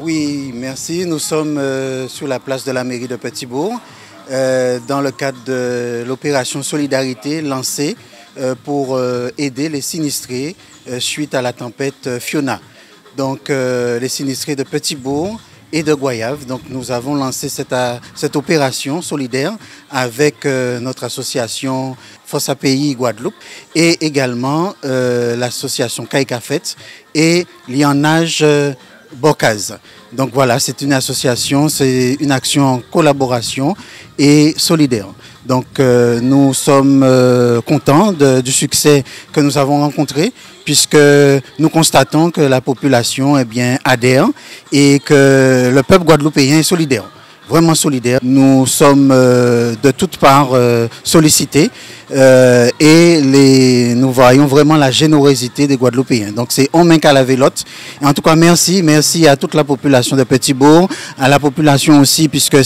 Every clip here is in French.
Oui, merci. Nous sommes sur la place de la mairie de Petit-Bourg dans le cadre de l'opération Solidarité lancée pour aider les sinistrés suite à la tempête Fiona. Donc les sinistrés de Petit-Bourg et de Goyave. Donc nous avons lancé cette opération solidaire avec notre association FOSAPI Guadeloupe et également l'association Caïcafet et Lyannaj Bokaz. Donc voilà, c'est une association, c'est une action en collaboration et solidaire. Donc nous sommes contents du succès que nous avons rencontré puisque nous constatons que la population adhère et que le peuple guadeloupéen est solidaire, vraiment solidaire. Nous sommes de toutes parts sollicités et nous voyons vraiment la générosité des Guadeloupéens. Donc c'est en main qu'à la vélotte. En tout cas, merci à toute la population de Petit-Bourg, à la population aussi, puisque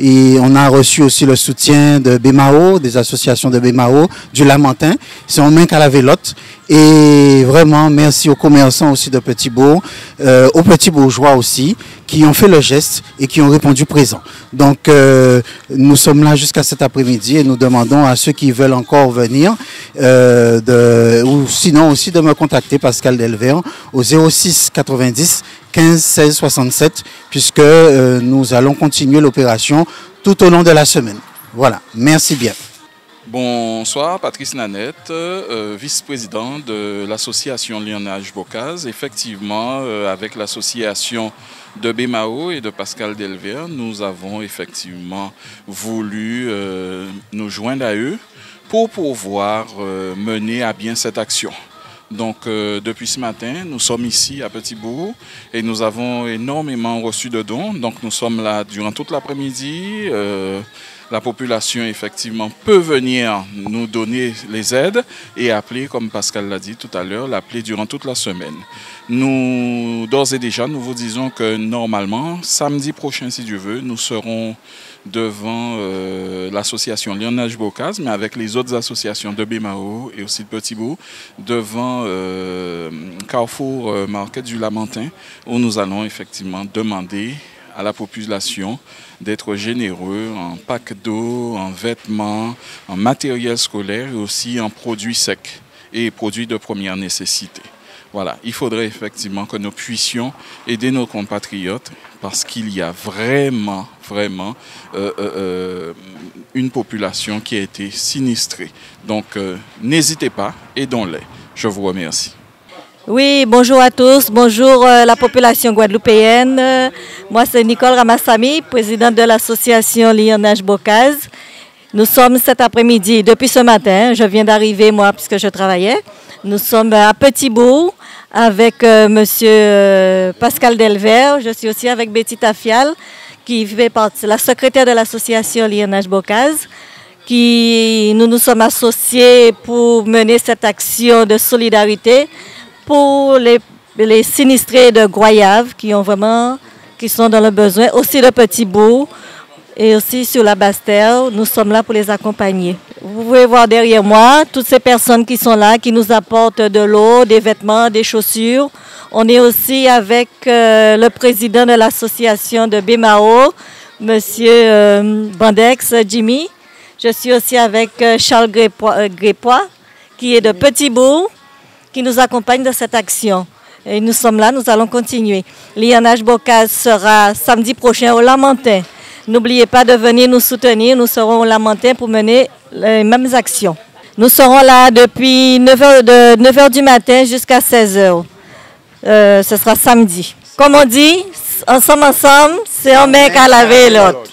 on a reçu aussi le soutien de Bemao, des associations de Bemao, du Lamentin. C'est en main qu'à la vélotte. Et vraiment, merci aux commerçants aussi de Petit-Bourg, aux petits bourgeois aussi, qui ont fait le geste et qui ont répondu présent. Donc, nous sommes là jusqu'à cet après-midi et nous demandons à ceux qui veulent encore venir, ou sinon aussi de me contacter, Pascal Delver, au 06 90 15 16 67, puisque nous allons continuer l'opération tout au long de la semaine. Voilà, merci bien. Bonsoir, Patrice Nanette, vice-président de l'association Lyannaj Bokaz. Effectivement, avec l'association de Bemao et de Pascal Delver, nous avons effectivement voulu nous joindre à eux pour pouvoir mener à bien cette action. Donc, depuis ce matin, nous sommes ici à Petit-Bourg et nous avons énormément reçu de dons. Donc, nous sommes là durant toute l'après-midi. La population, effectivement, peut venir nous donner les aides et appeler, comme Pascal l'a dit tout à l'heure, l'appeler durant toute la semaine. Nous, d'ores et déjà, nous vous disons que normalement, samedi prochain, si Dieu veut, nous serons devant l'association Lyannaj Bokaz, mais avec les autres associations de Bemao et aussi de Petit-Bourg, devant Carrefour Marquette du Lamantin, où nous allons effectivement demander à la population d'être généreux en packs d'eau, en vêtements, en matériel scolaire et aussi en produits secs et produits de première nécessité. Voilà, il faudrait effectivement que nous puissions aider nos compatriotes parce qu'il y a vraiment une population qui a été sinistrée. Donc n'hésitez pas, aidons-les. Je vous remercie. Oui, bonjour à tous, bonjour la population guadeloupéenne. Moi, c'est Nicole Ramassami, présidente de l'association Lyannaj Bokaz. Nous sommes cet après-midi, depuis ce matin, je viens d'arriver moi puisque je travaillais. Nous sommes à Petit-Bourg avec monsieur Pascal Delver. Je suis aussi avec Betty Tafial, qui fait partie, la secrétaire de l'association Lyannaj Bokaz. Nous nous sommes associés pour mener cette action de solidarité pour les sinistrés de Goyave qui sont dans le besoin, aussi de Petit-Bourg et aussi sur la Basse-Terre. Nous sommes là pour les accompagner. Vous pouvez voir derrière moi toutes ces personnes qui sont là, qui nous apportent de l'eau, des vêtements, des chaussures. On est aussi avec le président de l'association de Bemao, monsieur Bandex, Jimmy. Je suis aussi avec Charles Grépois, qui est de Petit-Bourg, qui nous accompagne dans cette action. Et nous sommes là, nous allons continuer. Lyannaj Bokaz sera samedi prochain au Lamentin. N'oubliez pas de venir nous soutenir, nous serons au Lamentin pour mener les mêmes actions. Nous serons là depuis 9h du matin jusqu'à 16h. Ce sera samedi. Comme on dit, ensemble, c'est un mec à laver l'autre.